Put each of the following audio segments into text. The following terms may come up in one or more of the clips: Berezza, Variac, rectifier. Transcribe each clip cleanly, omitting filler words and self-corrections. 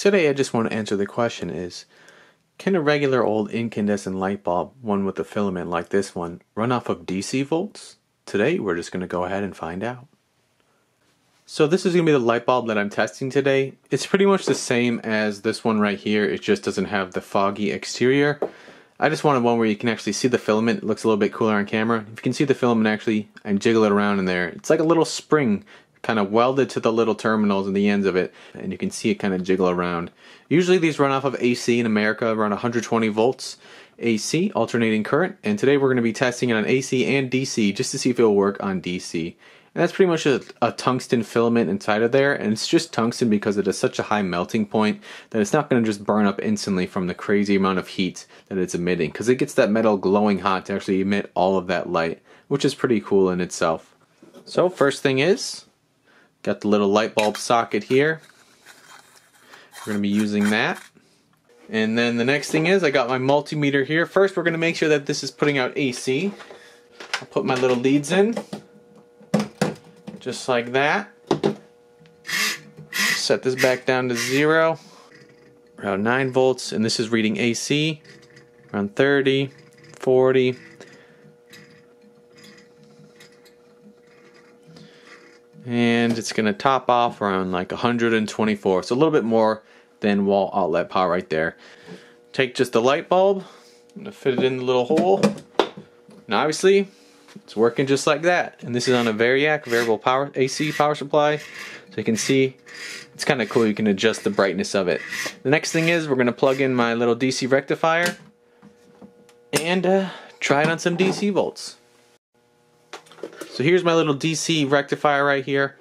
Today I just want to answer the question is, can a regular old incandescent light bulb, one with a filament like this one, run off of DC volts? Today we're just going to go ahead and find out. So this is going to be the light bulb that I'm testing today. It's pretty much the same as this one right here, it just doesn't have the foggy exterior. I just wanted one where you can actually see the filament. It looks a little bit cooler on camera. If you can see the filament actually and jiggle it around in there, it's like a little spring kind of welded to the little terminals and the ends of it, and you can see it kind of jiggle around. Usually these run off of AC in America, around 120 volts AC, alternating current, and today we're going to be testing it on AC and DC just to see if it will work on DC. And that's pretty much a tungsten filament inside of there, and it's just tungsten because it has such a high melting point that it's not going to just burn up instantly from the crazy amount of heat that it's emitting, because it gets that metal glowing hot to actually emit all of that light, which is pretty cool in itself. So first thing is, got the little light bulb socket here. We're going to be using that. And then the next thing is, I got my multimeter here. First we're going to make sure that this is putting out AC. I'll put my little leads in. Just like that. Set this back down to 0. Around 9 volts, and this is reading AC. Around 30, 40. And it's going to top off around like 124. So a little bit more than wall outlet power right there. Take just the light bulb. I'm going to fit it in the little hole. Now obviously, it's working just like that, and this is on a Variac variable power AC power supply, so you can see it's kind of cool, you can adjust the brightness of it. The next thing is we're going to plug in my little DC rectifier and try it on some DC volts. So here's my little DC rectifier right here.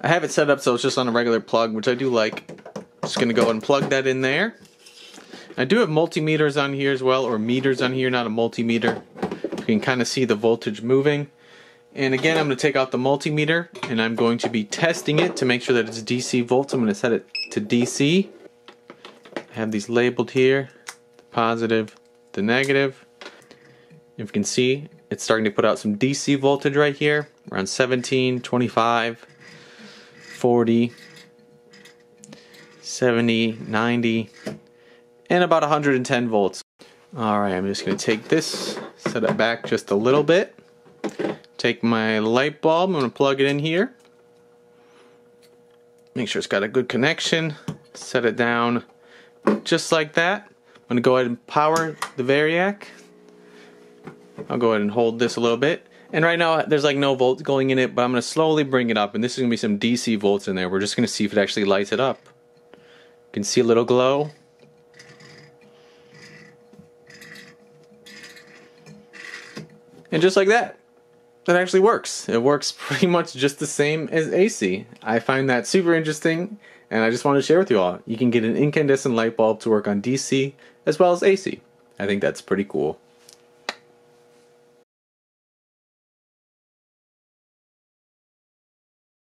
I have it set up so it's just on a regular plug, which I do like. Just going to go and plug that in there. I do have multimeters on here as well, or meters on here, not a multimeter. You can kind of see the voltage moving, and again I'm going to take out the multimeter and I'm going to be testing it to make sure that it's DC volts. I'm going to set it to DC. I have these labeled here, the positive, the negative. If you can see, it's starting to put out some DC voltage right here, around 17, 25, 40, 70, 90, and about 110 volts. Alright, I'm just going to take this, set it back just a little bit, take my light bulb, I'm going to plug it in here, make sure it's got a good connection, set it down just like that. I'm going to go ahead and power the Variac. I'll go ahead and hold this a little bit, and right now there's like no volts going in it, but I'm going to slowly bring it up, and this is going to be some DC volts in there. We're just going to see if it actually lights it up. You can see a little glow. And just like that, that actually works. It works pretty much just the same as AC. I find that super interesting, and I just want to share with you all. You can get an incandescent light bulb to work on DC as well as AC. I think that's pretty cool.